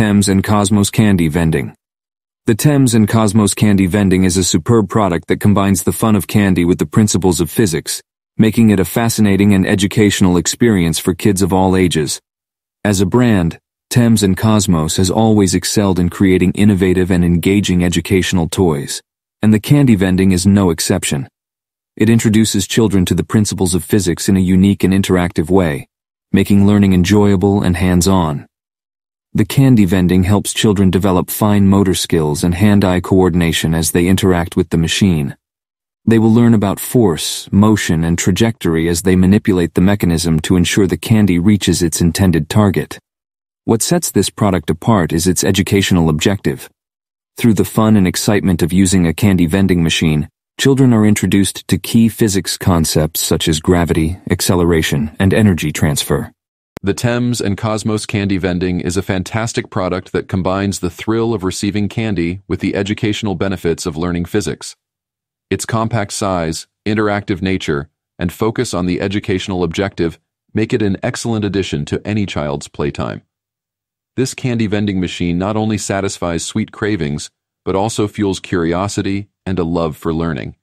Thames and Cosmos candy vending. The Thames and Cosmos candy vending is a superb product that combines the fun of candy with the principles of physics, making it a fascinating and educational experience for kids of all ages. As a brand, Thames and Cosmos has always excelled in creating innovative and engaging educational toys, and the candy vending is no exception. It introduces children to the principles of physics in a unique and interactive way, making learning enjoyable and hands-on. The candy vending helps children develop fine motor skills and hand-eye coordination as they interact with the machine. They will learn about force, motion, and trajectory as they manipulate the mechanism to ensure the candy reaches its intended target. What sets this product apart is its educational objective. Through the fun and excitement of using a candy vending machine, children are introduced to key physics concepts such as gravity, acceleration, and energy transfer. The Thames and Cosmos candy vending is a fantastic product that combines the thrill of receiving candy with the educational benefits of learning physics. Its compact size, interactive nature, and focus on the educational objective make it an excellent addition to any child's playtime. This candy vending machine not only satisfies sweet cravings, but also fuels curiosity and a love for learning.